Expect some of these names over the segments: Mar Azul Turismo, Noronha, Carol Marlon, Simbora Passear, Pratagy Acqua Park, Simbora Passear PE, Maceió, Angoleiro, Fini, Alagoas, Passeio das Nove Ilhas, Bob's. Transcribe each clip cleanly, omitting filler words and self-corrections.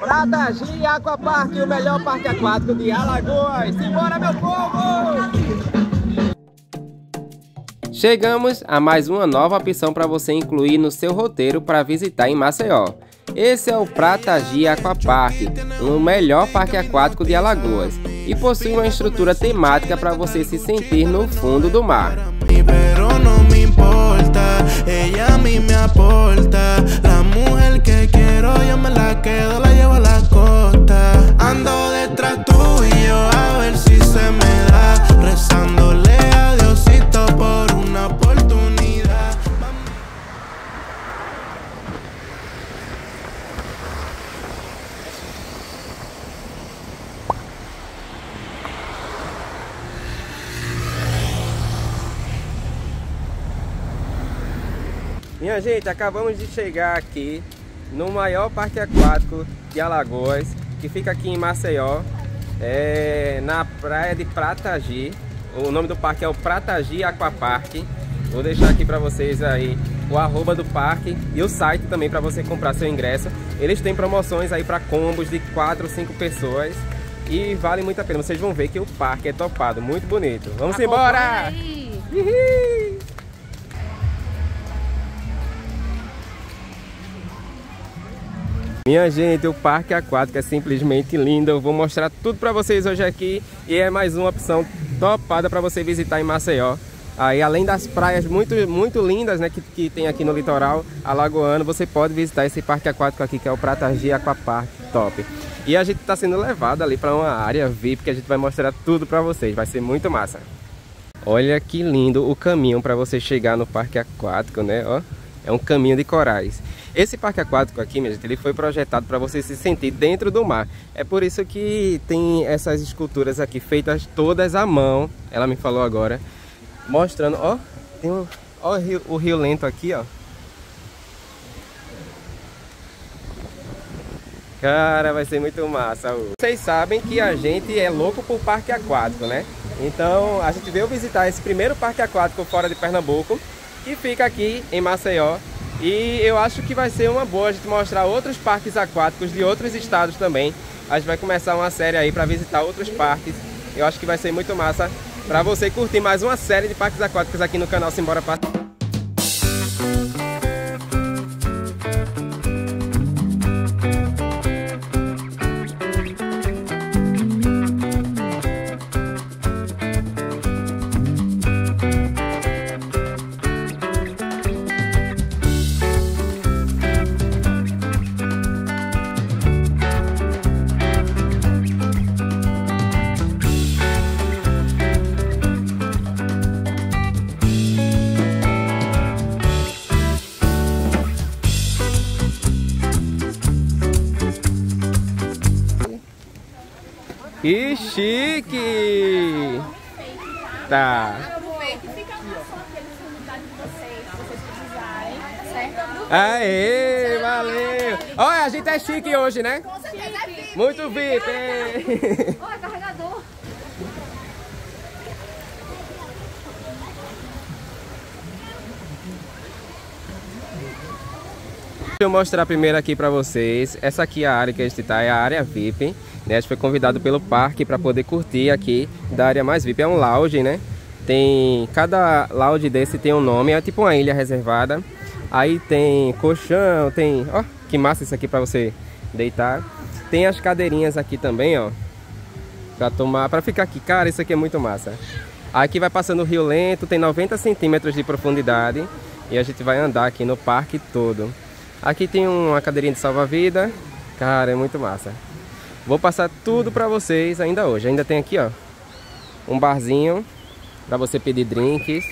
Pratagy Acqua Park, o melhor parque aquático de Alagoas. Simbora, meu povo! Chegamos a mais uma nova opção para você incluir no seu roteiro para visitar em Maceió. Esse é o Pratagy Acqua Park, o melhor parque aquático de Alagoas, e possui uma estrutura temática para você se sentir no fundo do mar. Minha gente, acabamos de chegar aqui no maior parque aquático de Alagoas, que fica aqui em Maceió, na praia de Pratagy. O nome do parque é o Pratagy Acqua Park. Vou deixar aqui para vocês aí o arroba do parque e o site também para você comprar seu ingresso. Eles têm promoções aí para combos de 4 ou 5 pessoas e vale muito a pena. Vocês vão ver que o parque é topado, muito bonito. Vamos embora! Minha gente, o parque aquático é simplesmente lindo. Eu vou mostrar tudo pra vocês hoje aqui. E é mais uma opção topada pra você visitar em Maceió. Aí, além das praias muito lindas, né, que tem aqui no litoral alagoano, você pode visitar esse parque aquático aqui, que é o Pratagy Acqua Park. Top! E a gente tá sendo levado ali pra uma área VIP, que a gente vai mostrar tudo pra vocês. Vai ser muito massa. Olha que lindo o caminho pra você chegar no parque aquático, né? Ó, é um caminho de corais. Esse parque aquático aqui, minha gente, ele foi projetado para você se sentir dentro do mar. É por isso que tem essas esculturas aqui feitas todas à mão. Ela me falou agora, mostrando, ó, tem o rio lento aqui, ó. Cara, vai ser muito massa. Vocês sabem que a gente é louco por parque aquático, né? Então, a gente veio visitar esse primeiro parque aquático fora de Pernambuco, que fica aqui em Maceió. E eu acho que vai ser uma boa a gente mostrar outros parques aquáticos de outros estados também. A gente vai começar uma série aí para visitar outros parques. Eu acho que vai ser muito massa para você curtir mais uma série de parques aquáticos aqui no canal Simbora Passear. Que chique! Tá. Aê, valeu! Olha, a gente é chique hoje, né? Com certeza é VIP! Muito VIP! Olha, carregador! Deixa eu mostrar primeiro aqui pra vocês. Essa aqui é a área que a gente tá, é a área VIP, né? A gente foi convidado pelo parque para poder curtir aqui da área mais VIP. É um lounge, né? Tem, cada lounge desse tem um nome, é tipo uma ilha reservada. Aí tem colchão, tem... Ó, que massa isso aqui pra você deitar. Tem as cadeirinhas aqui também, ó, pra tomar, pra ficar aqui. Cara, isso aqui é muito massa. Aqui vai passando o rio lento, tem 90 centímetros de profundidade. E a gente vai andar aqui no parque todo. Aqui tem uma cadeirinha de salva-vida. Cara, é muito massa. Vou passar tudo pra vocês ainda hoje. Ainda tem aqui, ó, um barzinho pra você pedir drinks.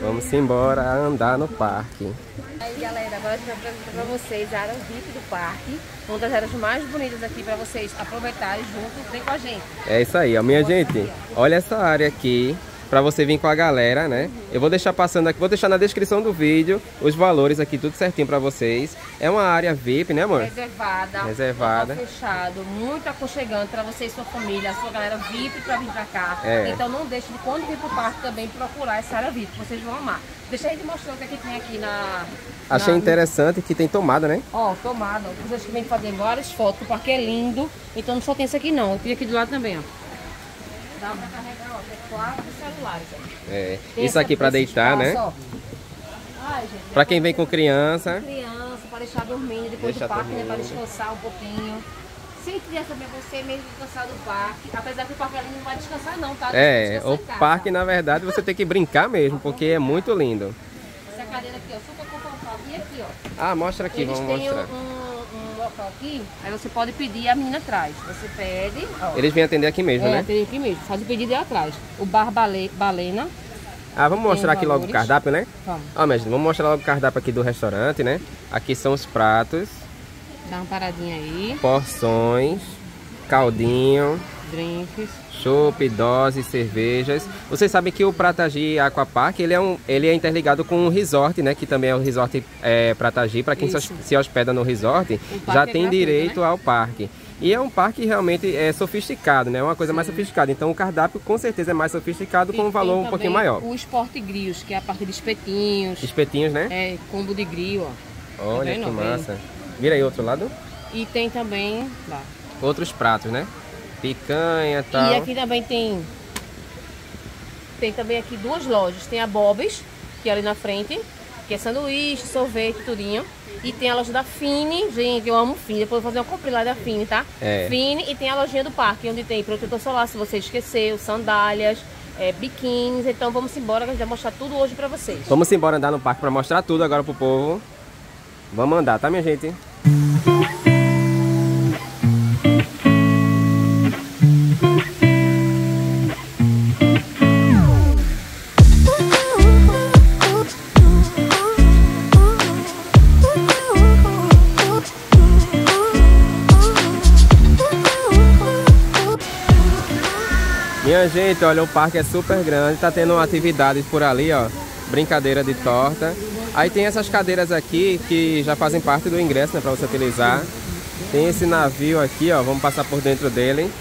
Vamos embora andar no parque. Aí, galera, agora a gente vai apresentar pra vocês a área VIP do parque. Uma das áreas mais bonitas aqui pra vocês aproveitarem junto. Vem com a gente. É isso aí, ó, minha gente. Olha essa área aqui. Pra você vir com a galera, né? Eu vou deixar passando aqui, vou deixar na descrição do vídeo os valores aqui, tudo certinho pra vocês. É uma área VIP, né, amor? Reservada. Reservada. Fechado, muito aconchegante pra você e sua família, a sua galera VIP pra vir pra cá. É. Então não deixe de, quando vir pro parque também, procurar essa área VIP, vocês vão amar. Deixa a gente mostrar o que tem aqui na... Achei interessante que tem tomada, né? Ó, tomada. Vocês que vêm fazendo várias fotos, porque é lindo. Então não só tem isso aqui não, tem aqui do lado também, ó. Dá pra carregar, ó, tem 4 celulares. É, tem isso aqui pra deitar, espaço, né? Ai, gente, pra quem vem com criança. Criança, pra deixar dormindo depois do parque, né? Pra descansar um pouquinho. Sem criança também, você mesmo descansar do parque. Apesar que o parque não vai descansar não, tá? É, o parque, na verdade, você tem que brincar mesmo, porque é muito lindo. Essa cadeira aqui, ó, super confortável. E aqui, ó. Ah, mostra aqui, vamos mostrar. Um local aqui, aí você pode pedir a menina atrás. Você pede, ó. Eles vêm atender aqui mesmo, né? É, atender aqui mesmo. Faz o pedido atrás. O bar Balena. Ah, vamos mostrar aqui logo o cardápio, né? Vamos. Ó, minha gente, vamos mostrar logo o cardápio aqui do restaurante, né? Aqui são os pratos. Dá uma paradinha aí. Porções, caldinho, drinks, chopp, doses, cervejas. Vocês sabem que o Pratagy Acqua Park, ele é interligado com um resort, né? Que também é o resort Pratagy. Para quem se hospeda no resort, já tem direito ao parque. E é um parque realmente sofisticado, né? Uma coisa mais sofisticada. Então o cardápio com certeza é mais sofisticado, com um valor um pouquinho maior. O esporte grills, que é a parte de espetinhos. Espetinhos, né? É, combo de grill, ó. Olha que massa. Vira aí outro lado. E tem também lá outros pratos, né? Picanha e tal. E aqui também tem... Tem também aqui duas lojas. Tem a Bob's, que é ali na frente. Que é sanduíche, sorvete, tudinho. E tem a loja da Fini. Gente, eu amo Fini. Depois eu vou fazer uma compra lá da Fini, tá? É. Fini. E tem a lojinha do parque, onde tem protetor solar, se você esqueceu. Sandálias. Biquínis. Então vamos embora, que a gente vai mostrar tudo hoje pra vocês. Vamos embora andar no parque pra mostrar tudo agora pro povo. Vamos andar, tá, minha gente? Minha gente, olha, o parque é super grande, tá tendo atividades por ali, ó. Brincadeira de torta. Aí tem essas cadeiras aqui que já fazem parte do ingresso, né, para você utilizar. Tem esse navio aqui, ó, vamos passar por dentro dele.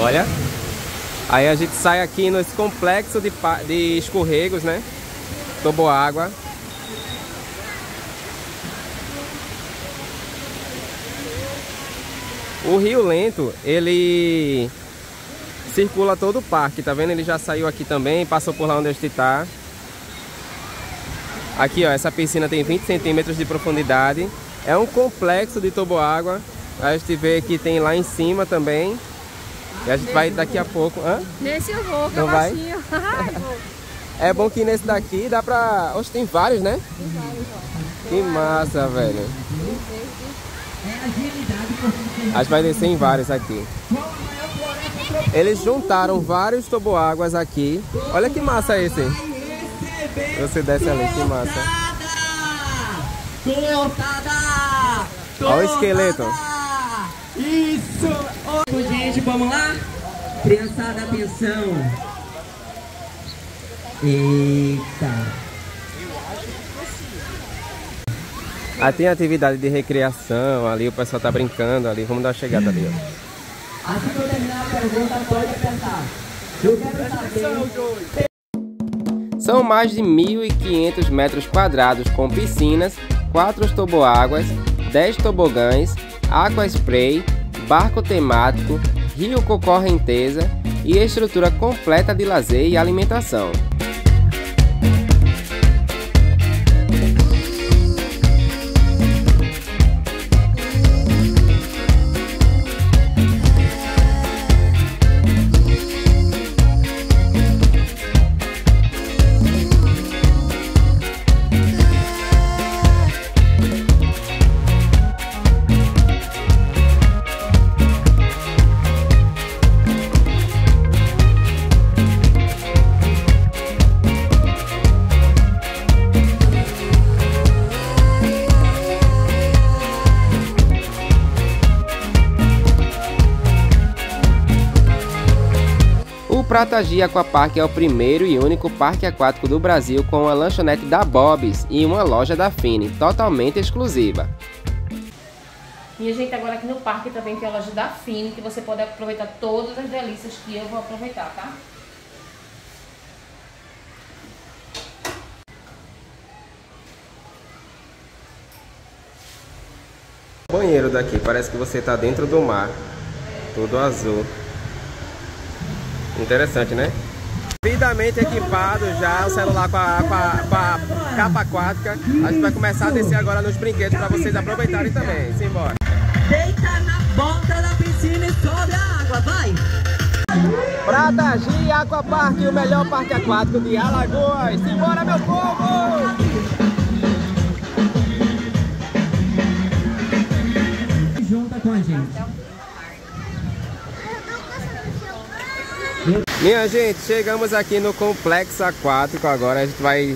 Olha. Aí a gente sai aqui nesse complexo de escorregos, né? Toboágua. O Rio Lento, ele circula todo o parque, tá vendo? Ele já saiu aqui também, passou por lá onde a gente tá. Aqui, ó, essa piscina tem 20 centímetros de profundidade. É um complexo de toboágua. A gente vê que tem lá em cima também. E a gente vai daqui a pouco... Hã? Nesse eu vou, que é baixinho. É bom que nesse daqui dá pra... Hoje tem vários, né? Tem vários, ó. Que massa, velho. A gente vai descer em vários aqui. Eles juntaram vários toboáguas aqui. Olha que massa esse. Você desce ali, que massa. Olha o esqueleto. Isso! Gente, vamos lá? Criançada, atenção. Eita. Ah, tem atividade de recreação ali, o pessoal tá brincando ali, vamos dar uma chegada ali, ó. Assim que eu terminar a pergunta, pode apertar. Eu quero saber... São mais de 1.500 metros quadrados com piscinas, 4 toboáguas, 10 tobogãs, aqua spray, barco temático, rio com correnteza e estrutura completa de lazer e alimentação. O Pratagy Aqua Park é o primeiro e único parque aquático do Brasil com uma lanchonete da Bob's e uma loja da Fini, totalmente exclusiva. Minha gente, agora aqui no parque também tem a loja da Fini, que você pode aproveitar todas as delícias que eu vou aproveitar, tá? O banheiro daqui, parece que você tá dentro do mar. Tudo azul. Interessante, né? Devidamente equipado já, o celular com a capa aquática. A gente vai começar a descer agora nos brinquedos para vocês aproveitarem também. Simbora! Deita na ponta da piscina e sobe a água, vai! Pratagy Acqua Park, o melhor parque aquático de Alagoas. Simbora, meu povo! Junta com a gente. Minha gente, chegamos aqui no complexo aquático. Agora a gente vai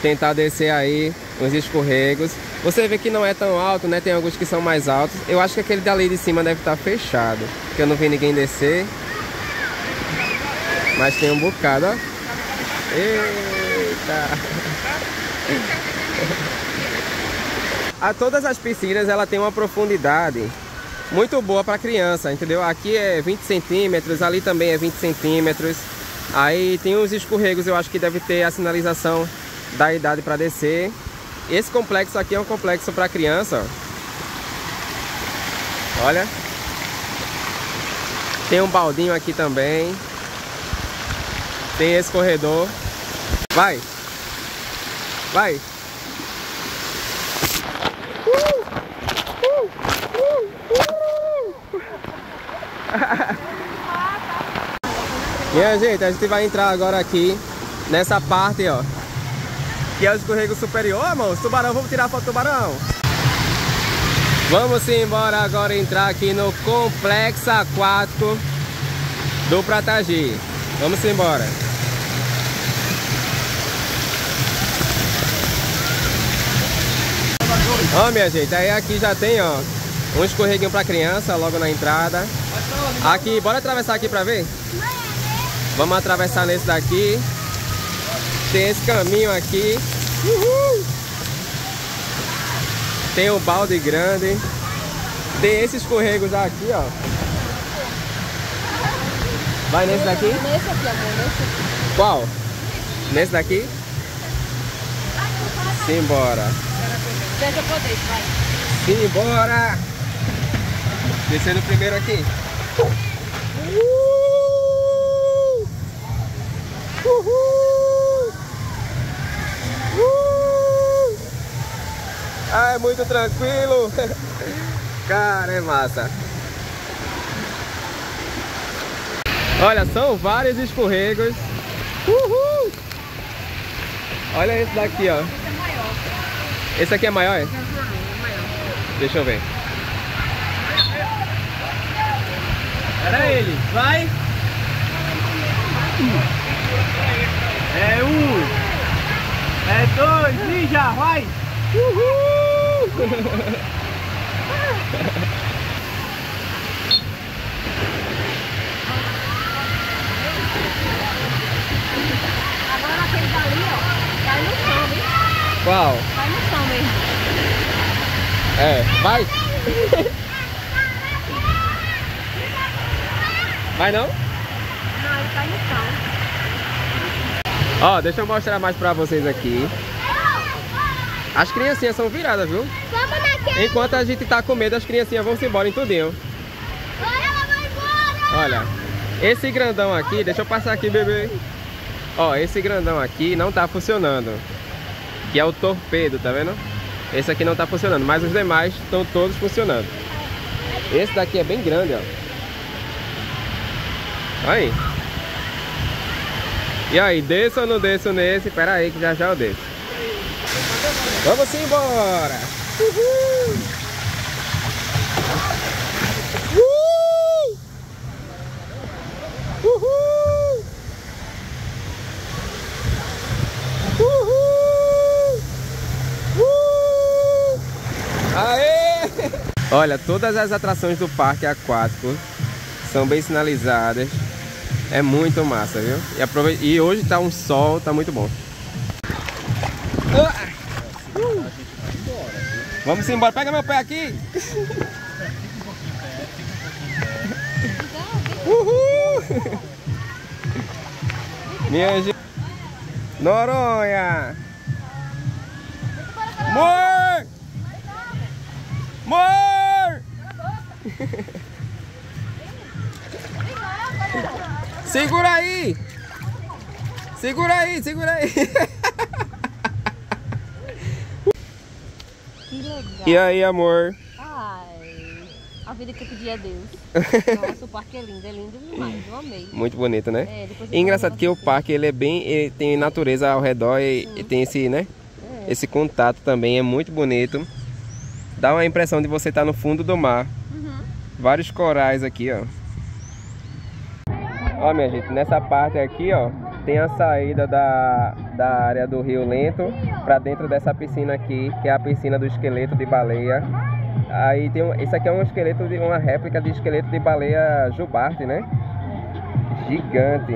tentar descer aí os escorregos. Você vê que não é tão alto, né? Tem alguns que são mais altos. Eu acho que aquele dali de cima deve estar fechado, porque eu não vi ninguém descer. Mas tem um bocado, ó. Eita! A todas as piscinas, ela tem uma profundidade muito boa para criança, entendeu? Aqui é 20 centímetros, ali também é 20 centímetros. Aí tem os escorregos, eu acho que deve ter a sinalização da idade para descer. Esse complexo aqui é um complexo para criança, ó. Olha. Tem um baldinho aqui também. Tem esse corredor. Vai! Vai! Minha gente, a gente vai entrar agora aqui nessa parte, ó, que é o escorrego superior. Ô, irmão, os tubarão, vamos tirar a foto do tubarão. Vamos embora agora entrar aqui no complexo aquático do Pratagy. Vamos embora. Ó, minha gente, aí aqui já tem, ó, um escorreguinho pra criança logo na entrada. Aqui, bora atravessar aqui pra ver? Vamos atravessar nesse daqui. Tem esse caminho aqui. Uhul! Tem o balde grande. Tem esses escorregos aqui, ó. Vai nesse daqui? Nesse aqui, amor. Nesse aqui. Qual? Nesse daqui? Simbora. Deixa eu poder, vai. Simbora! Descendo primeiro aqui. Ah, é muito tranquilo. Cara, é massa. Olha, são vários escorregos. Uhul! Olha esse daqui, ó. Esse aqui é maior, é? Deixa eu ver. Era ele, vai. É um, é dois e já vai. Uhul! Agora aquele dali, ó, cai no chão, viu? Qual? Cai no chão mesmo. É, vai. Vai não? Não, ele cai no chão. Ó, deixa eu mostrar mais pra vocês aqui. As criancinhas são viradas, viu? Vamos naquele. Enquanto a gente tá com medo, as criancinhas vão se embora em tudinho. Bora, ela vai embora! Olha, esse grandão aqui, deixa eu passar aqui, bebê. Ó, esse grandão aqui não tá funcionando, que é o torpedo, tá vendo? Esse aqui não tá funcionando, mas os demais estão todos funcionando. Esse daqui é bem grande, ó. Aí. E aí, desço ou não desço nesse? Pera aí que já já eu desço. Vamos embora! Uhul! Uhul! Uhul! Uhul! Uhul! Aê! Olha, todas as atrações do parque aquático são bem sinalizadas. É muito massa, viu? E hoje tá um sol, tá muito bom. Vamos embora. Pega meu pé aqui. Uhul. Minha gente. Noronha. Mor! Mor! Segura aí! Segura aí, segura aí! Que legal! E aí, amor? Ai, a vida que eu pedi a Deus. Nossa, o parque é lindo demais, eu amei. Muito bonito, né? É, e engraçado que o parque, ele é bem, ele tem natureza ao redor e tem esse, né? É. Esse contato também é muito bonito. Dá uma impressão de você estar no fundo do mar. Uhum. Vários corais aqui, ó. Ó, minha gente, nessa parte aqui, ó, tem a saída da área do Rio Lento para dentro dessa piscina aqui, que é a piscina do esqueleto de baleia. Aí tem um, esse aqui é um esqueleto, uma réplica de esqueleto de baleia jubarte, né? Gigante.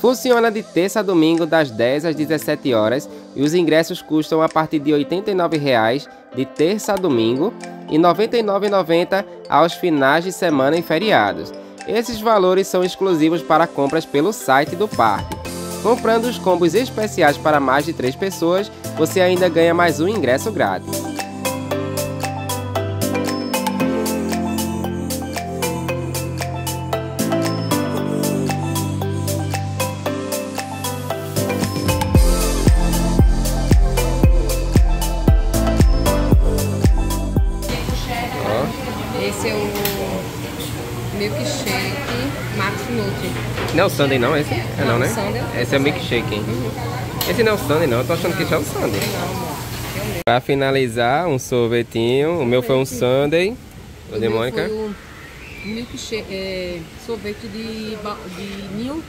Funciona de terça a domingo das 10 às 17 horas e os ingressos custam a partir de R$ 89,00 de terça a domingo e R$ 99,90 aos finais de semana e feriados. Esses valores são exclusivos para compras pelo site do parque. Comprando os combos especiais para mais de 3 pessoas, você ainda ganha mais um ingresso grátis. Não é o sundae não, esse? É não, né? Esse é o milkshake. Uhum. Esse não é o sundae não, eu tô achando que já é o sundae. Pra finalizar, um sorvetinho. O meu foi um sundae. O de Mônica? Milkshake, sorvete de ninho.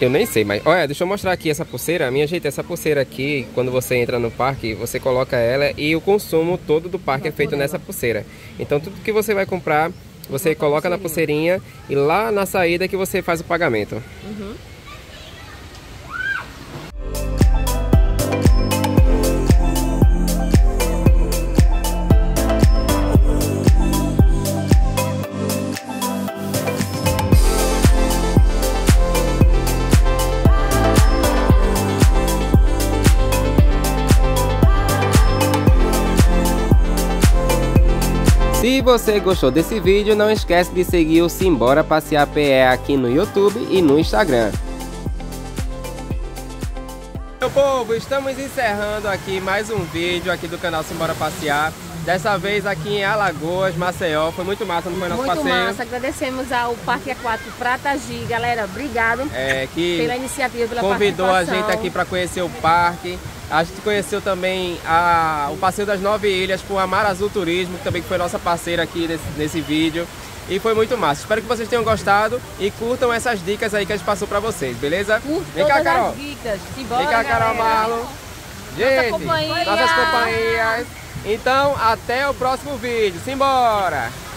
Eu nem sei, mas olha, deixa eu mostrar aqui essa pulseira. Minha gente, essa pulseira aqui, quando você entra no parque, você coloca ela e o consumo todo do parque é feito nessa pulseira. Então tudo que você vai comprar, você coloca na pulseirinha e lá na saída que você faz o pagamento. Uhum. Se você gostou desse vídeo, não esquece de seguir o Simbora Passear PE aqui no YouTube e no Instagram. Meu povo, estamos encerrando aqui mais um vídeo aqui do canal Simbora Passear. Dessa vez aqui em Alagoas, Maceió. Foi muito massa, não foi nosso passeio? Muito massa, agradecemos ao Parque Aquático Pratagy, galera, obrigado pela iniciativa, pela convidou a gente aqui para conhecer o parque. A gente conheceu também o Passeio das Nove Ilhas com a Mar Azul Turismo, que também foi nossa parceira aqui nesse vídeo. E foi muito massa. Espero que vocês tenham gostado e curtam essas dicas aí que a gente passou pra vocês, beleza? Vem cá, Carol. Simbora, vem cá, Carol Marlon. Gente, nossas companhias. Então, até o próximo vídeo. Simbora!